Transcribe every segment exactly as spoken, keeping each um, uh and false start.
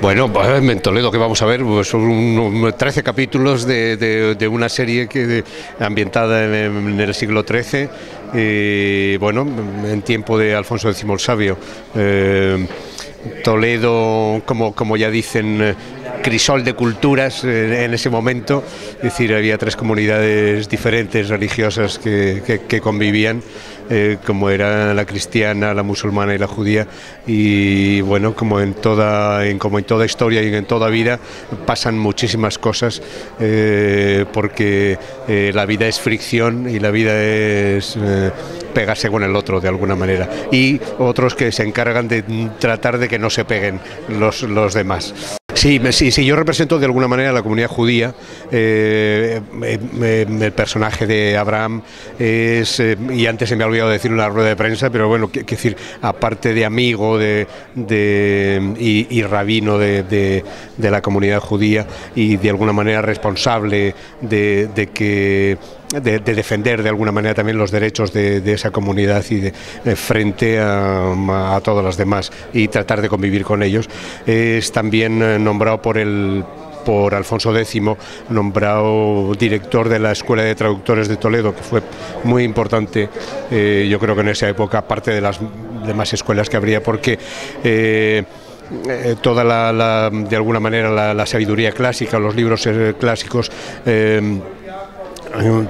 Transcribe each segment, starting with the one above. Bueno, pues en Toledo que vamos a ver, pues son un, trece capítulos de, de, de una serie que de, ambientada en, en el siglo trece, y bueno, en tiempo de Alfonso equis el Sabio. Eh, Toledo, como, como ya dicen, crisol de culturas en ese momento, es decir, había tres comunidades diferentes religiosas que, que, que convivían, eh, como era la cristiana, la musulmana y la judía, y bueno, como en toda, en, como en toda historia y en toda vida, pasan muchísimas cosas, eh, porque eh, la vida es fricción y la vida es eh, pegarse con el otro de alguna manera, y otros que se encargan de tratar de que no se peguen los, los demás. Sí, sí, sí, yo represento de alguna manera a la comunidad judía. Eh, eh, eh, el personaje de Abraham es, eh, y antes se me ha olvidado decir una rueda de prensa, pero bueno, quiero decir, aparte de amigo de, de, y, y rabino de, de, de la comunidad judía, y de alguna manera responsable de, de que... De, de defender de alguna manera también los derechos de, de esa comunidad y de, de frente a, a todas las demás, y tratar de convivir con ellos. Es también nombrado por el por Alfonso equis, nombrado director de la Escuela de Traductores de Toledo, que fue muy importante, eh, yo creo que en esa época, aparte de las demás escuelas que habría, porque eh, Eh, toda la, la, de alguna manera la, la sabiduría clásica, los libros eh, clásicos, eh,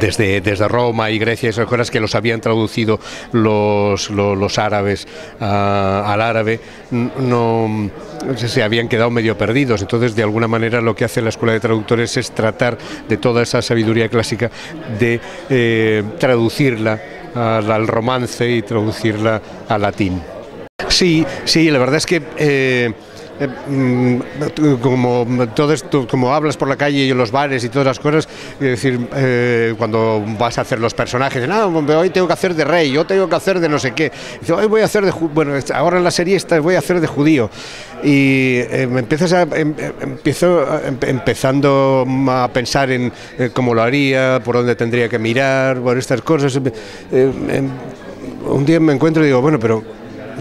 Desde, desde Roma y Grecia, esas cosas que los habían traducido los, los, los árabes a, al árabe, no, se habían quedado medio perdidos. Entonces, de alguna manera, lo que hace la Escuela de Traductores es tratar de toda esa sabiduría clásica, de eh, traducirla al, al romance y traducirla al latín. Sí, sí, la verdad es que... Eh, Como, todo esto, como hablas por la calle y en los bares y todas las cosas, es decir, eh, cuando vas a hacer los personajes, no, hoy tengo que hacer de rey, yo tengo que hacer de no sé qué, hoy voy a hacer de, bueno, ahora en la serie esta voy a hacer de judío, y eh, empiezas a, em, empiezo a, em, empezando a pensar en eh, cómo lo haría, por dónde tendría que mirar, bueno, estas cosas. Eh, eh, un día me encuentro y digo, bueno, pero...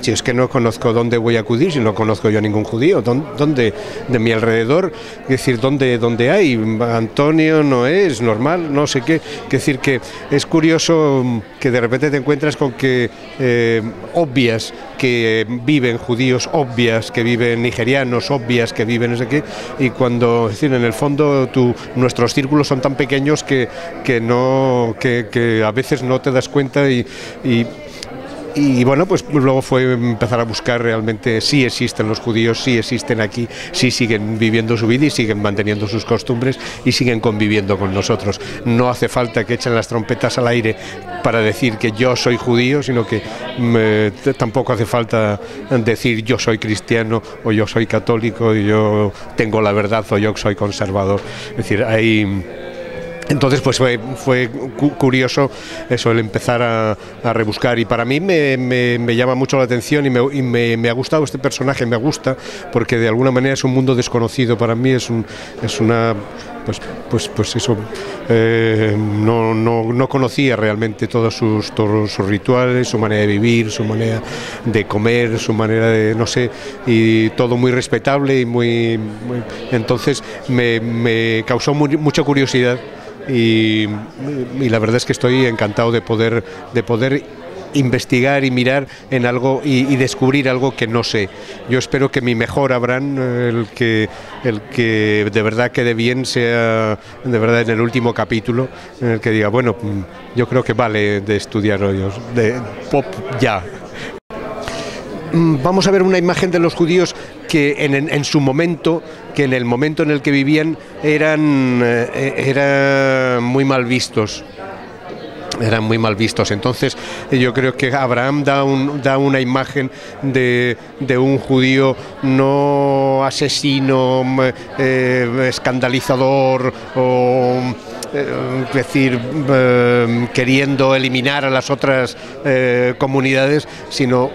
si es que no conozco dónde voy a acudir, si no conozco yo ningún judío, ¿dónde de mi alrededor? Es decir, ¿dónde, dónde hay? Antonio no es normal, no sé qué. Es decir, que es curioso que de repente te encuentras con que eh, obvias que viven judíos, obvias que viven nigerianos, obvias que viven no sé qué, y cuando, es decir, en el fondo tu, nuestros círculos son tan pequeños que, que, no, que, que a veces no te das cuenta y... y Y bueno, pues luego fue empezar a buscar realmente si existen los judíos, si existen aquí, si siguen viviendo su vida y siguen manteniendo sus costumbres y siguen conviviendo con nosotros. No hace falta que echen las trompetas al aire para decir que yo soy judío, sino que eh, tampoco hace falta decir yo soy cristiano o yo soy católico o yo tengo la verdad o yo soy conservador. Es decir, hay... Entonces pues fue, fue curioso eso, el empezar a, a rebuscar, y para mí me, me, me llama mucho la atención y, me, y me, me ha gustado este personaje, me gusta, porque de alguna manera es un mundo desconocido para mí, es, un, es una... Pues, pues, pues eso, eh, no, no, no conocía realmente todos sus, todos sus rituales, su manera de vivir, su manera de comer, su manera de, no sé, y todo muy respetable y muy... muy entonces me, me causó muy, mucha curiosidad. Y, y la verdad es que estoy encantado de poder, de poder investigar y mirar en algo y, y descubrir algo que no sé. Yo espero que mi mejor Abraham, el que, el que de verdad quede bien, sea de verdad en el último capítulo, en el que diga, bueno, yo creo que vale de estudiar hoyos, de pop ya. Vamos a ver una imagen de los judíos que en, en, en su momento, que en el momento en el que vivían, eran, eran muy mal vistos. Eran muy mal vistos. Entonces yo creo que Abraham da, un, da una imagen de, de un judío no asesino, eh, escandalizador o... es decir, eh, queriendo eliminar a las otras eh, comunidades, sino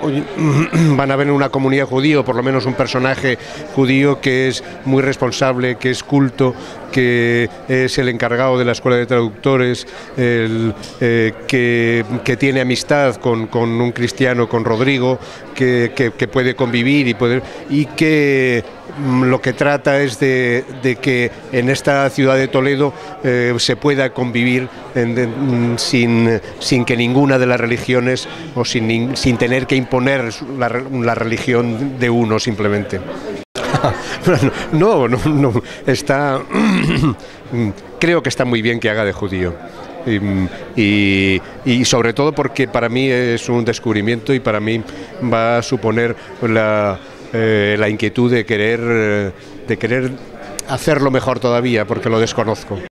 van a ver una comunidad judía, o por lo menos un personaje judío que es muy responsable, que es culto, que es el encargado de la Escuela de Traductores, el, eh, que, que tiene amistad con, con un cristiano, con Rodrigo, que, que, que puede convivir y, poder, y que lo que trata es de, de que en esta ciudad de Toledo eh, se pueda convivir en, de, sin, sin que ninguna de las religiones o sin, sin tener que imponer la, la religión de uno simplemente. No, no, no, está, creo que está muy bien que haga de judío. Y, y, y sobre todo porque para mí es un descubrimiento y para mí va a suponer la, eh, la inquietud de querer, de querer hacerlo mejor todavía, porque lo desconozco.